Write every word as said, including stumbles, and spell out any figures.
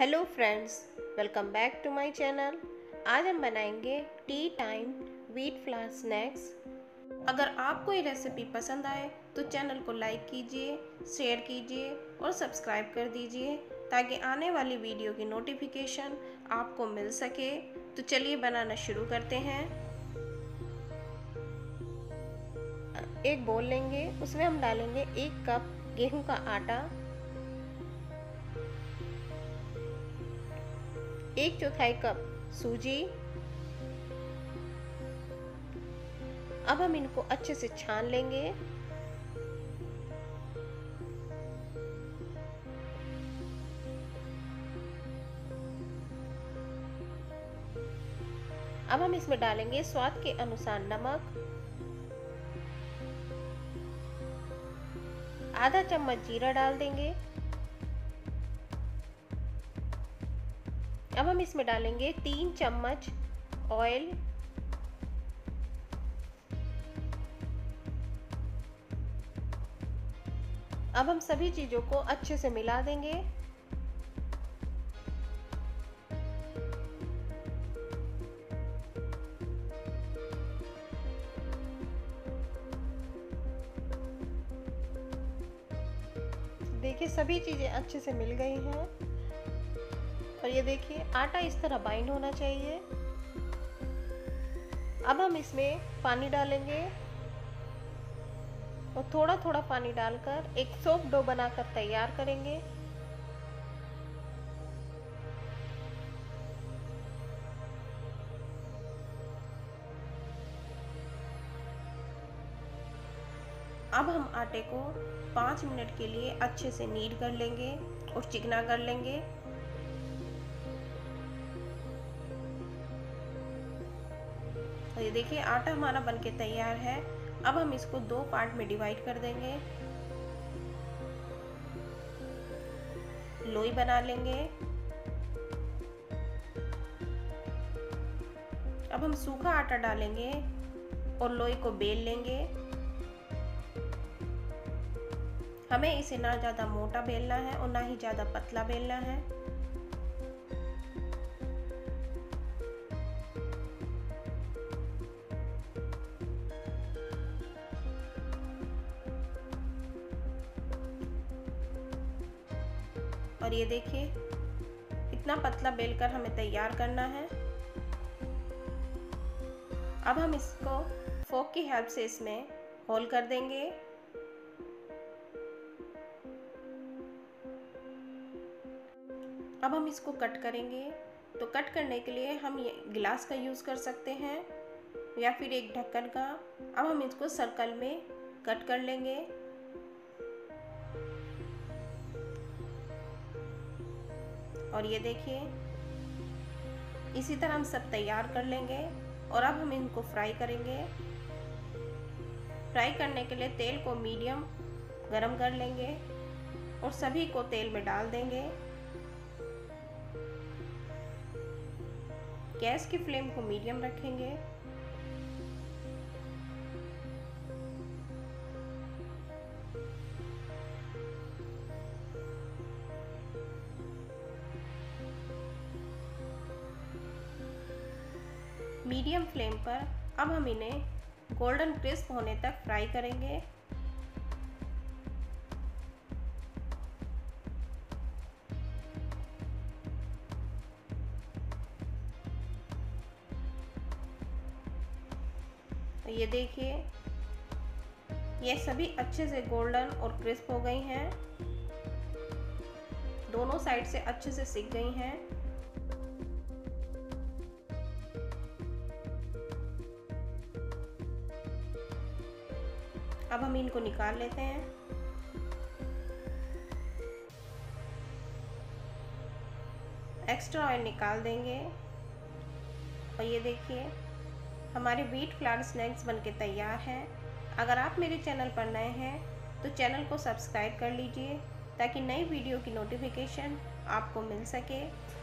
Hello friends, welcome back to my channel. आज हम बनाएंगे tea time wheat flour snacks. अगर आपको ये रेसिपी पसंद आए तो चैनल को लाइक कीजिए, शेयर कीजिए और सब्सक्राइब कर दीजिए ताकि आने वाली वीडियो की नोटिफिकेशन आपको मिल सके। तो चलिए बनाना शुरू करते हैं। एक बोल लेंगे, उसमें हम डालेंगे एक कप गेहूं का आटा, एक चौथाई कप सूजी। अब हम इनको अच्छे से छान लेंगे। अब हम इसमें डालेंगे स्वाद के अनुसार नमक, आधा चम्मच जीरा डाल देंगे। अब हम इसमें डालेंगे तीन चम्मच ऑयल। अब हम सभी चीजों को अच्छे से मिला देंगे। देखिए सभी चीजें अच्छे से मिल गई हैं और ये देखिए आटा इस तरह बाइंड होना चाहिए। अब हम इसमें पानी डालेंगे और थोड़ा थोड़ा पानी डालकर एक सोप डो बनाकर तैयार करेंगे। अब हम आटे को पाँच मिनट के लिए अच्छे से नीड कर लेंगे और चिकना कर लेंगे। ये देखिए आटा हमारा बनके तैयार है। अब हम इसको दो पार्ट में डिवाइड कर देंगे, लोई बना लेंगे। अब हम सूखा आटा डालेंगे और लोई को बेल लेंगे। हमें इसे ना ज्यादा मोटा बेलना है और ना ही ज्यादा पतला बेलना है। और ये देखिए इतना पतला बेलकर हमें तैयार करना है। अब हम इसको फोक की हेल्प से इसमें होल कर देंगे। अब हम इसको कट करेंगे, तो कट करने के लिए हम ये गिलास का यूज कर सकते हैं या फिर एक ढक्कन का। अब हम इसको सर्कल में कट कर लेंगे। और ये देखिए इसी तरह हम सब तैयार कर लेंगे। और अब हम इनको फ्राई करेंगे। फ्राई करने के लिए तेल को मीडियम गरम कर लेंगे और सभी को तेल में डाल देंगे। गैस की फ्लेम को मीडियम रखेंगे। मीडियम फ्लेम पर अब हम इन्हें गोल्डन क्रिस्प होने तक फ्राई करेंगे। तो ये देखिए ये सभी अच्छे से गोल्डन और क्रिस्प हो गई हैं, दोनों साइड से अच्छे से सिक गई हैं। अब हम इनको निकाल लेते हैं। एक्स्ट्रा ऑयल निकाल देंगे। और ये देखिए हमारे व्हीट फ्लावर स्नैक्स बनके तैयार हैं। अगर आप मेरे चैनल पर नए हैं तो चैनल को सब्सक्राइब कर लीजिए ताकि नई वीडियो की नोटिफिकेशन आपको मिल सके।